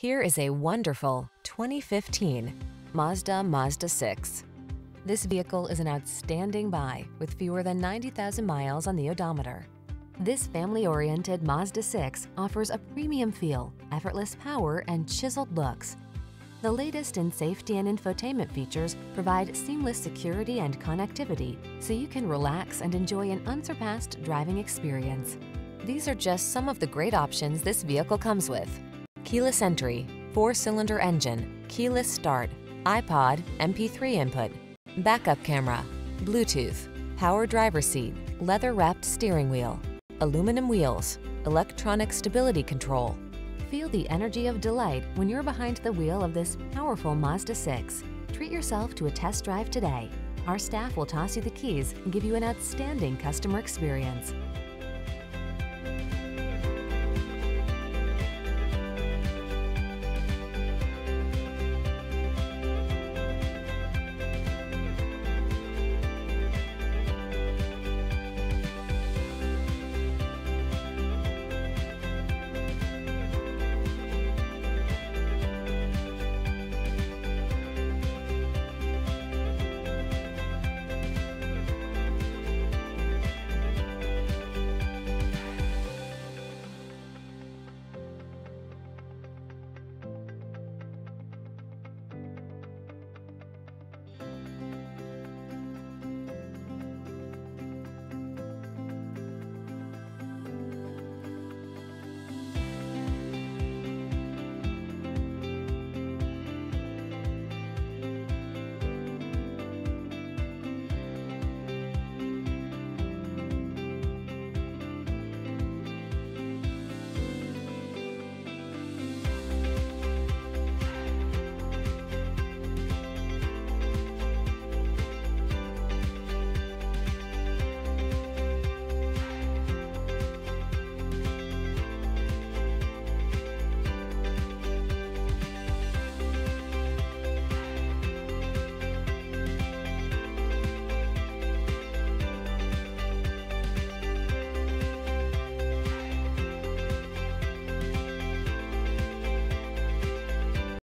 Here is a wonderful 2015 Mazda 6. This vehicle is an outstanding buy with fewer than 90,000 miles on the odometer. This family-oriented Mazda 6 offers a premium feel, effortless power, and chiseled looks. The latest in safety and infotainment features provide seamless security and connectivity, so you can relax and enjoy an unsurpassed driving experience. These are just some of the great options this vehicle comes with: keyless entry, 4-cylinder engine, keyless start, iPod, MP3 input, backup camera, Bluetooth, power driver seat, leather-wrapped steering wheel, aluminum wheels, electronic stability control. Feel the energy of delight when you're behind the wheel of this powerful Mazda 6. Treat yourself to a test drive today. Our staff will toss you the keys and give you an outstanding customer experience.